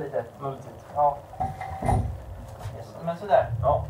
luktar lite multigt. Ja. Yes. Men sådär. Ja.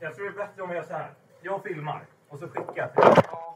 Jag tror det är bättre om jag gör så här. Jag filmar och så skickar jag till.